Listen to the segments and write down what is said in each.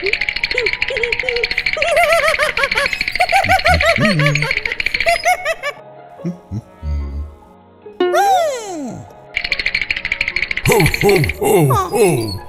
Ho, ho, ho, ho.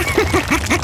Ha ha ha!